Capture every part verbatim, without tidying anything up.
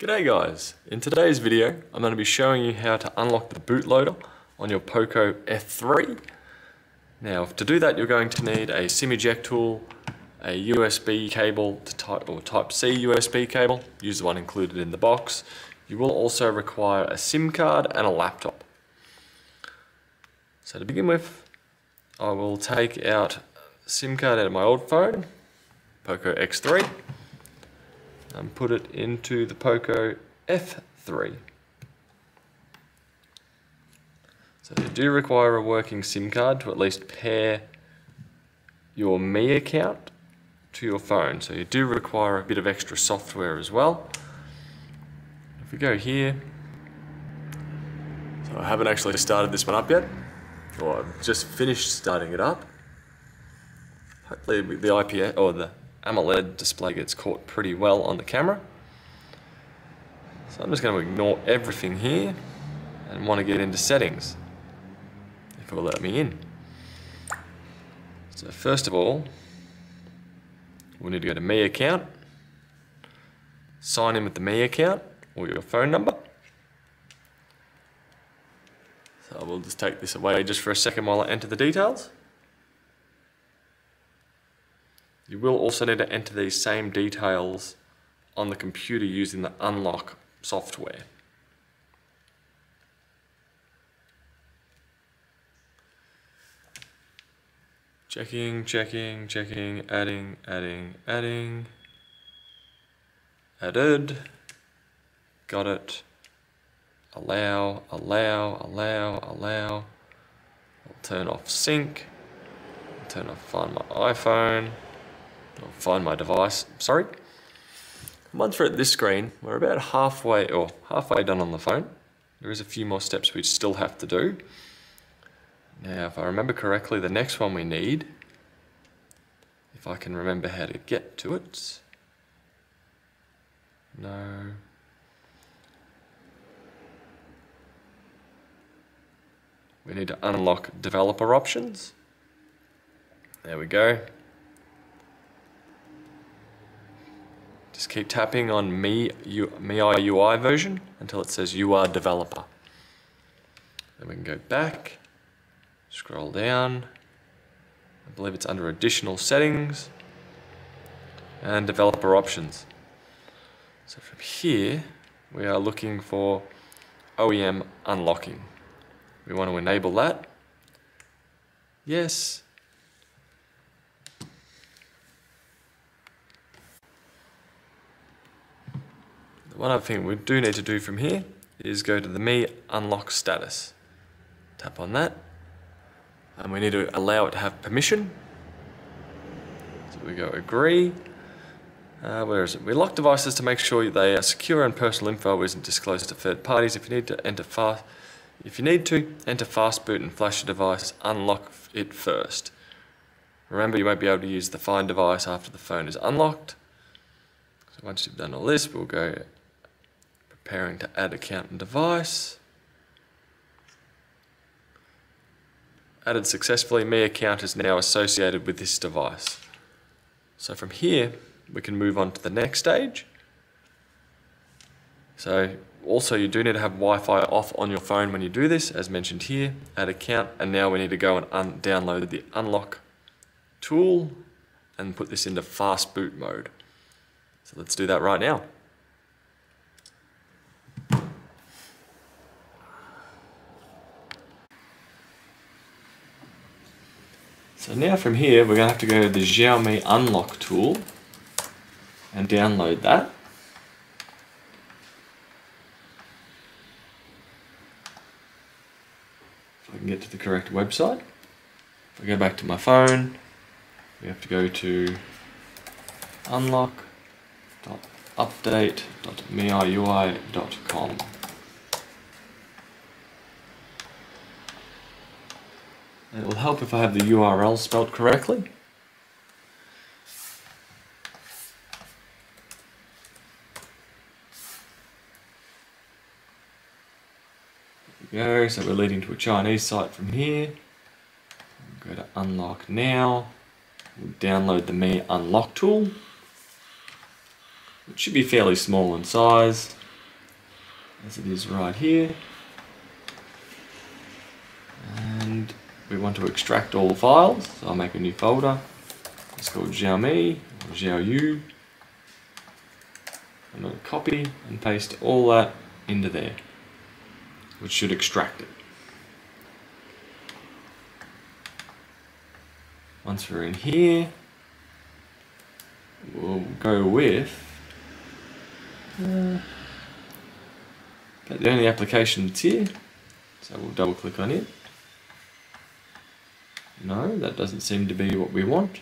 G'day guys, in today's video I'm going to be showing you how to unlock the bootloader on your POCO F three. Now to do that you're going to need a SIM eject tool, a U S B cable to type or Type-C U S B cable, use the one included in the box. You will also require a SIM card and a laptop. So to begin with, I will take out SIM card out of my old phone, POCO X three. And put it into the POCO F three. So you do require a working SIM card to at least pair your Mi account to your phone. So you do require a bit of extra software as well. If we go here, so I haven't actually started this one up yet, or I've just finished starting it up. Hopefully the I P S or the AMOLED display gets caught pretty well on the camera. So I'm just going to ignore everything here and want to get into settings, if it will let me in. So first of all, we need to go to Mi account, sign in with the Mi account or your phone number. So I will just take this away just for a second while I enter the details. You will also need to enter these same details on the computer using the unlock software. Checking, checking, checking, adding, adding, adding, added, got it, allow, allow, allow, allow, I'll turn off sync, I'll turn off find my iPhone, I'll find my device, sorry. Once we're at this screen, we're about halfway or halfway done on the phone. There is a few more steps we still have to do. Now, if I remember correctly, the next one we need, if I can remember how to get to it. No. We need to unlock developer options. There we go. Just keep tapping on M I U I version until it says you are developer. Then we can go back, scroll down, I believe it's under additional settings and developer options. So from here we are looking for O E M unlocking. We want to enable that. Yes. One other thing we do need to do from here is go to the Mi Unlock Status. Tap on that. And we need to allow it to have permission. So we go agree. Uh, where is it? We lock devices to make sure they are secure and personal info isn't disclosed to third parties. If you need to enter fast, if you need to enter fast boot and flash your device, unlock it first. Remember, you won't be able to use the Find Device after the phone is unlocked. So once you've done all this, we'll go preparing to add account and device. Added successfully, Mi account is now associated with this device. So from here, we can move on to the next stage. So also you do need to have Wi-Fi off on your phone when you do this, as mentioned here, add account, and now we need to go and un download the unlock tool and put this into fast boot mode. So let's do that right now. So now from here, we're going to have to go to the Xiaomi Unlock tool and download that. If I can get to the correct website. If I go back to my phone, we have to go to unlock dot update dot M I U I dot com. It will help if I have the U R L spelled correctly. There we go, so we're leading to a Chinese site from here. We'll go to unlock now. We'll download the Mi Unlock tool. It should be fairly small in size. as it is right here. And we want to extract all the files, so I'll make a new folder. It's called Xiaomi or Xiaoyu. I'm going to copy and paste all that into there, which should extract it. Once we're in here, we'll go with uh, the only application that's here, so we'll double click on it. No, that doesn't seem to be what we want.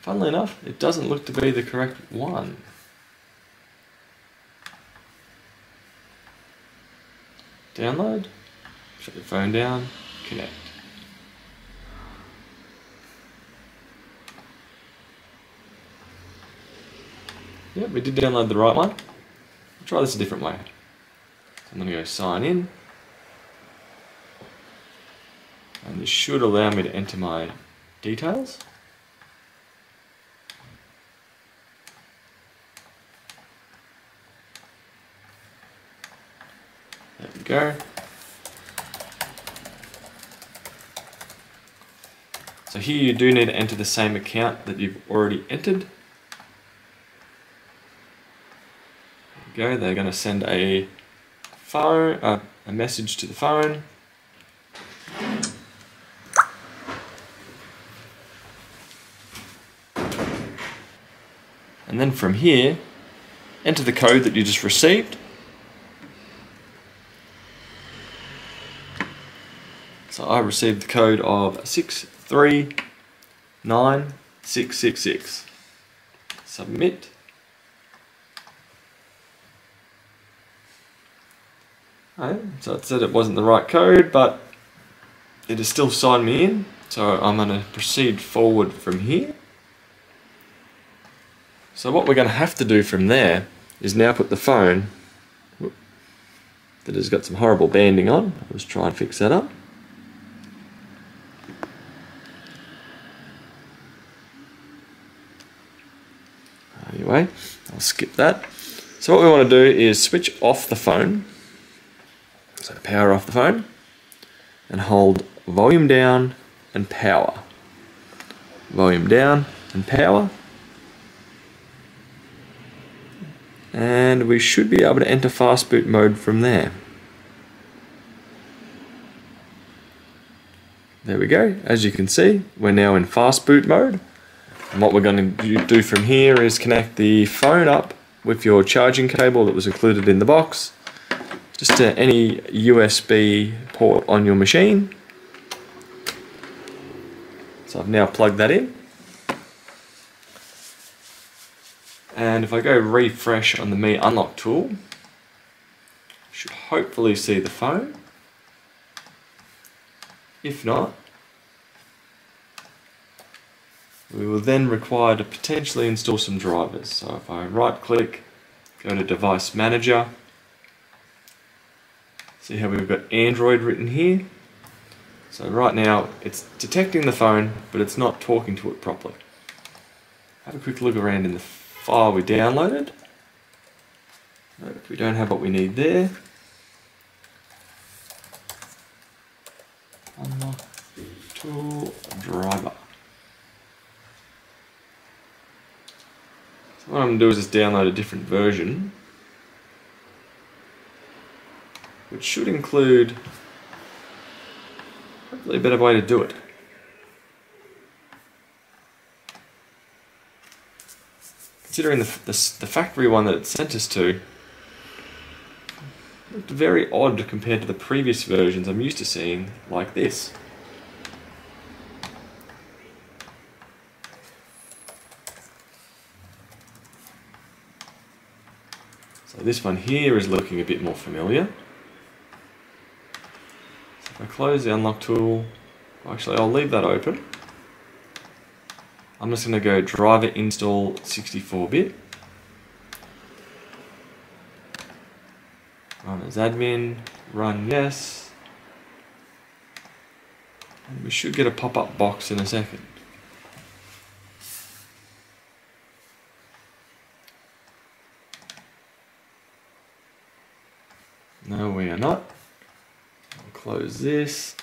Funnily enough, it doesn't look to be the correct one. Download, shut your phone down, connect. Yeah, we did download the right one. We'll try this a different way. I'm going to go sign in. And this should allow me to enter my details. There we go. So here you do need to enter the same account that you've already entered. There we go. They're going to send a phone, uh, a message to the phone. And then from here, enter the code that you just received. So I received the code of six three nine six six six. Submit. So it said it wasn't the right code, but it has still signed me in, so I'm going to proceed forward from here. So what we're going to have to do from there is now put the phone, whoop, that has got some horrible banding on, let's try and fix that up. Anyway, I'll skip that. So what we want to do is switch off the phone. So power off the phone and hold volume down and power. Volume down and power. And we should be able to enter fast boot mode from there. There we go. As you can see, we're now in fast boot mode. And what we're going to do from here is connect the phone up with your charging cable that was included in the box. Just to any U S B port on your machine. So I've now plugged that in. And if I go refresh on the Mi Unlock tool, I should hopefully see the phone. If not, we will then require to potentially install some drivers. So if I right click, go to Device Manager, see how we've got Android written here. So right now it's detecting the phone, but it's not talking to it properly. Have a quick look around in the file we downloaded. Nope, we don't have what we need there. Unlock tool driver. So what I'm going to do is just download a different version, which should include hopefully a better way to do it. Considering the, the, the factory one that it sent us to, it looked very odd compared to the previous versions I'm used to seeing like this. So this one here is looking a bit more familiar. I close the unlock tool, actually I'll leave that open. I'm just going to go driver install sixty-four bit. Run as admin, run yes. And we should get a pop-up box in a second. No, we are not. I'll close this.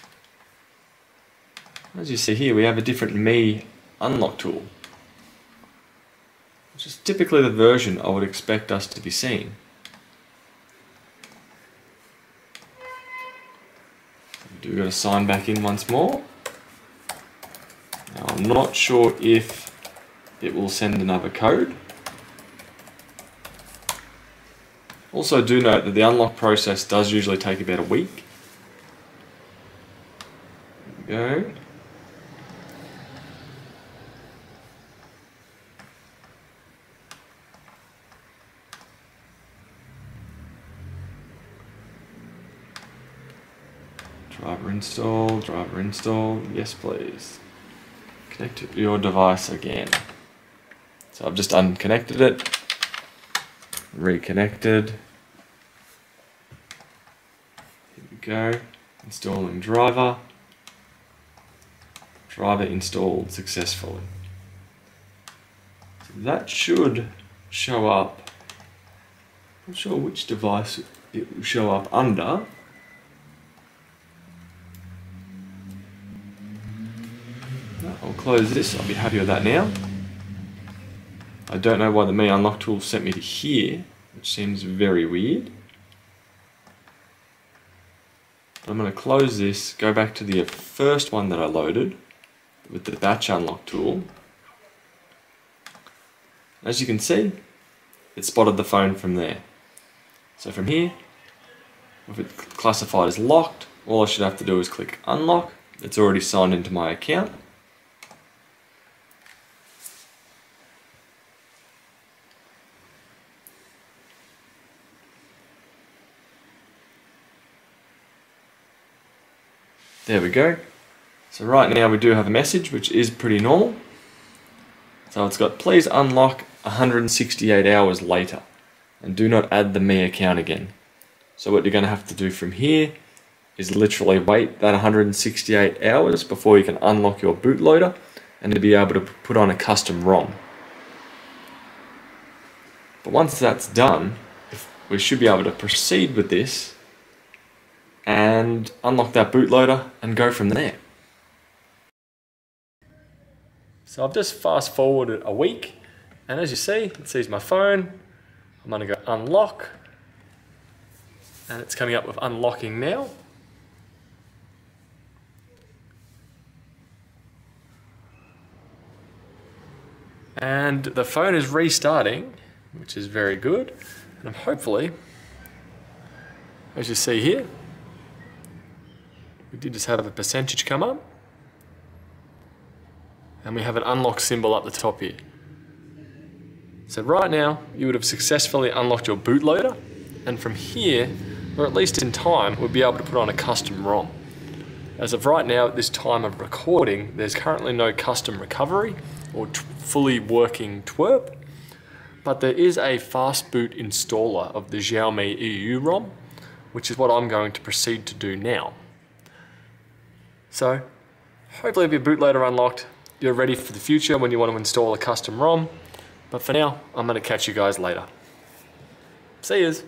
As you see here, we have a different Mi Unlock tool, which is typically the version I would expect us to be seeing. We do got to sign back in once more. Now, I'm not sure if it will send another code. Also do note that the unlock process does usually take about a week. There we go. Driver install, driver install, yes please. Connect to your device again. So I've just unconnected it, reconnected. Here we go, installing driver. Driver installed successfully. So that should show up, I'm not sure which device it will show up under. I'll close this, I'll be happy with that now. I don't know why the Mi Unlock tool sent me to here, which seems very weird. But I'm going to close this, go back to the first one that I loaded with the batch unlock tool. As you can see, it spotted the phone from there. So from here, if it's classified as locked, all I should have to do is click unlock. It's already signed into my account. There we go. So right now we do have a message, which is pretty normal. So it's got, please unlock one hundred sixty-eight hours later, and do not add the Mi account again. So what you're going to have to do from here is literally wait that one hundred sixty-eight hours before you can unlock your bootloader and to be able to put on a custom ROM. But once that's done, we should be able to proceed with this and unlock that bootloader and go from there. So I've just fast forwarded a week, and as you see, it sees my phone. I'm gonna go unlock, and it's coming up with unlocking now. And the phone is restarting, which is very good. And hopefully, as you see here, we did just have a percentage come up, and we have an unlock symbol up the top here. So right now you would have successfully unlocked your bootloader, and from here, or at least in time, we'll be able to put on a custom ROM. As of right now, at this time of recording, there's currently no custom recovery or fully working T W R P, but there is a fast boot installer of the Xiaomi E U ROM, which is what I'm going to proceed to do now. So, hopefully if your bootloader unlocked, you're ready for the future when you want to install a custom ROM. But for now, I'm going to catch you guys later. See yous!